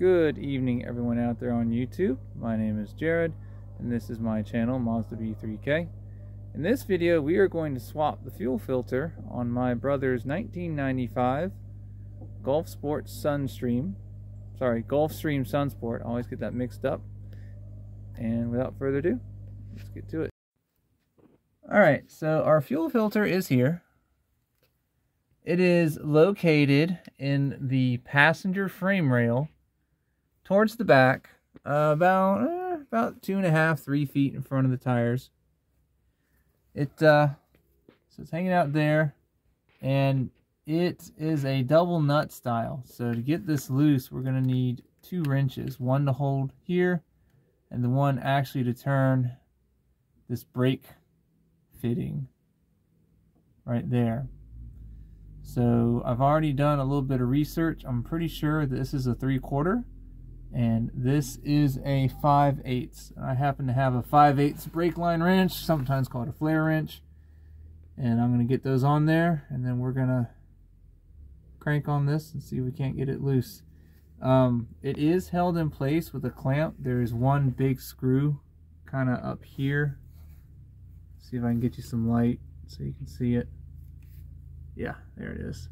Good evening everyone out there on YouTube. My name is Jared and this is my channel MazdaB3K. In this video we are going to swap the fuel filter on my brother's 1995 Gulfstream Sunsport. I always get that mixed up. And without further ado, let's get to it. Alright, so our fuel filter is here. It is located in the passenger frame rail towards the back, about 2.5–3 feet in front of the tires. So it's hanging out there, and it is a double nut style. So to get this loose, we're going to need two wrenches, one to hold here, and the one actually to turn this brake fitting right there. So I've already done a little bit of research. I'm pretty sure this is a 3/4. And this is a 5/8. I happen to have a 5/8 brake line wrench, sometimes called a flare wrench. And I'm going to get those on there, and then we're going to crank on this and see if we can't get it loose. It is held in place with a clamp. There is one big screw kind of up here. See if I can get you some light so you can see it. Yeah, there it is.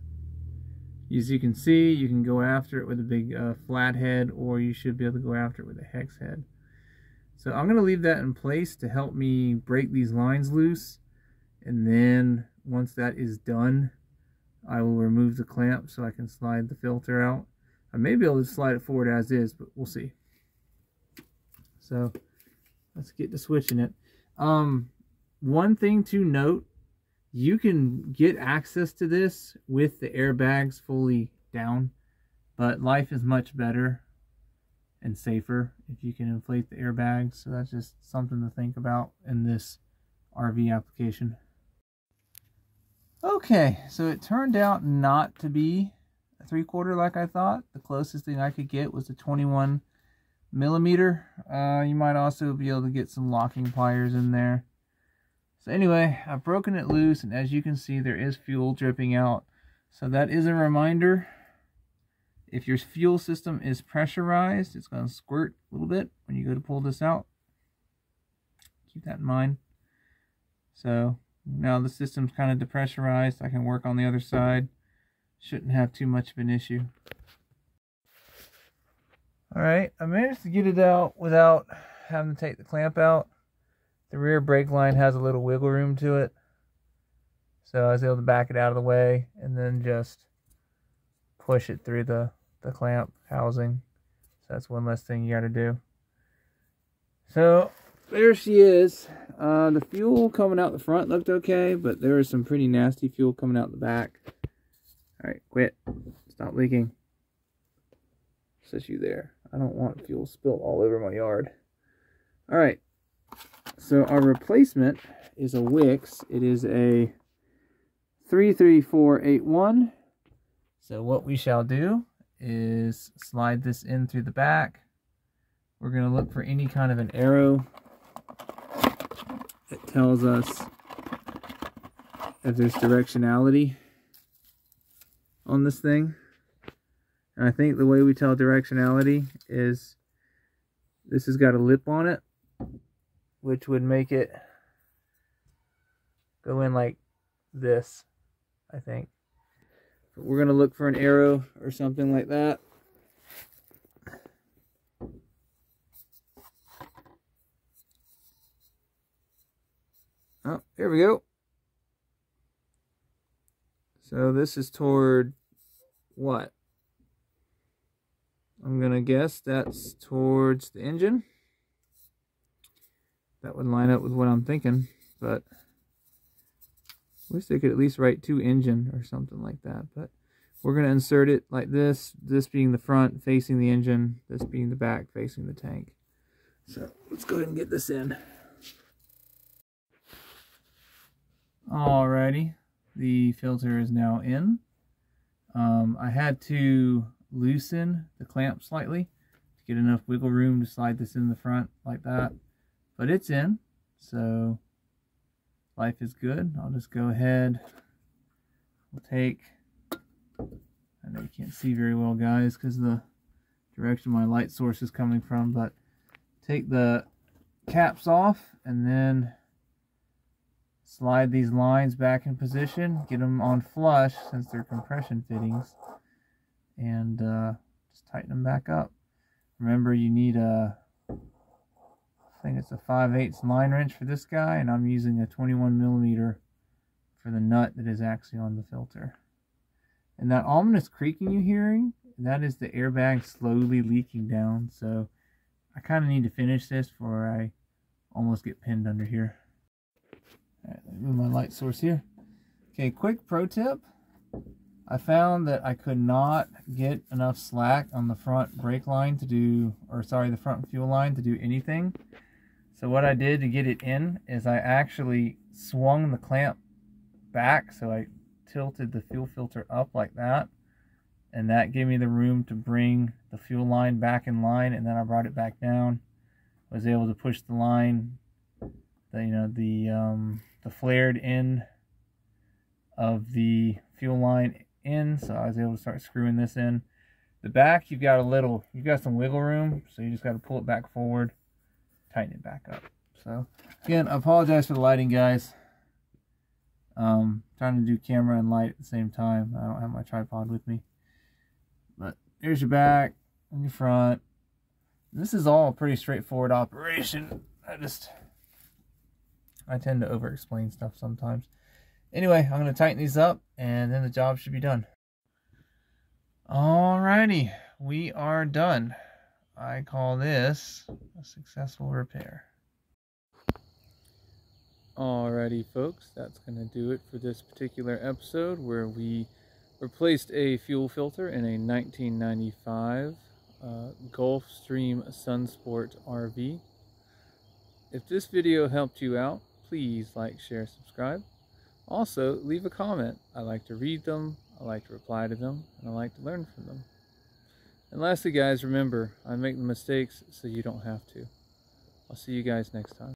As you can see, you can go after it with a big flat head, or you should be able to go after it with a hex head. So I'm going to leave that in place to help me break these lines loose. And then once that is done, I will remove the clamp so I can slide the filter out. I may be able to slide it forward as is, but we'll see. So let's get to switching it. One thing to note. You can get access to this with the airbags fully down, but life is much better and safer if you can inflate the airbags. So that's just something to think about in this RV application. Okay, so it turned out not to be a 3/4 like I thought. The closest thing I could get was a 21 millimeter. You might also be able to get some locking pliers in there. So anyway, I've broken it loose, and as you can see, there is fuel dripping out. So that is a reminder. If your fuel system is pressurized, it's going to squirt a little bit when you go to pull this out. Keep that in mind. So now the system's kind of depressurized. I can work on the other side. Shouldn't have too much of an issue. Alright, I managed to get it out without having to take the clamp out. The rear brake line has a little wiggle room to it, so I was able to back it out of the way and then just push it through the clamp housing. So that's one less thing you got to do. So there she is. The fuel coming out the front looked okay, but there was some pretty nasty fuel coming out the back. All right, quit. Stop leaking. Sit you there. I don't want fuel spilled all over my yard. All right. So our replacement is a Wix. It is a 33481. So what we shall do is slide this in through the back. We're going to look for any kind of an arrow that tells us that there's directionality on this thing. And I think the way we tell directionality is this has got a lip on it, which would make it go in like this, I think. But we're going to look for an arrow or something like that. Oh, here we go. So this is toward what? I'm going to guess that's towards the engine. That would line up with what I'm thinking, but I wish they could at least write to engine or something like that. But we're going to insert it like this, this being the front facing the engine, this being the back facing the tank. So let's go ahead and get this in. Alrighty, the filter is now in. I had to loosen the clamp slightly to get enough wiggle room to slide this in the front like that. But it's in, so life is good. I'll just go ahead. We'll take, I know you can't see very well, guys, because the direction my light source is coming from, but take the caps off and then slide these lines back in position, get them on flush since they're compression fittings, and just tighten them back up. Remember, you need a, I think it's a 5/8 line wrench for this guy, and I'm using a 21mm for the nut that is actually on the filter. And that ominous creaking you're hearing, that is the airbag slowly leaking down. So I kind of need to finish this before I almost get pinned under here. All right, let me move my light source here. Okay, quick pro tip. I found that I could not get enough slack on the front brake line to do, or sorry, the front fuel line to do anything. So what I did to get it in is I actually swung the clamp back, so I tilted the fuel filter up like that, and that gave me the room to bring the fuel line back in line. And then I brought it back down, was able to push the line, the, you know, the flared end of the fuel line in, so I was able to start screwing this in. The back, you've got a little, you've got some wiggle room, so you just got to pull it back forward, tighten it back up. So again, I apologize for the lighting, guys. Trying to do camera and light at the same time. I don't have my tripod with me. But there's your back and your front. This is all a pretty straightforward operation. I tend to over explain stuff sometimes. Anyway, I'm going to tighten these up and then the job should be done. Alrighty, we are done. I call this a successful repair. Alrighty folks, that's going to do it for this particular episode where we replaced a fuel filter in a 1995 Gulfstream Sunsport RV. If this video helped you out, please like, share, subscribe. Also, leave a comment. I like to read them, I like to reply to them, and I like to learn from them. And lastly guys, remember, I make the mistakes so you don't have to. I'll see you guys next time.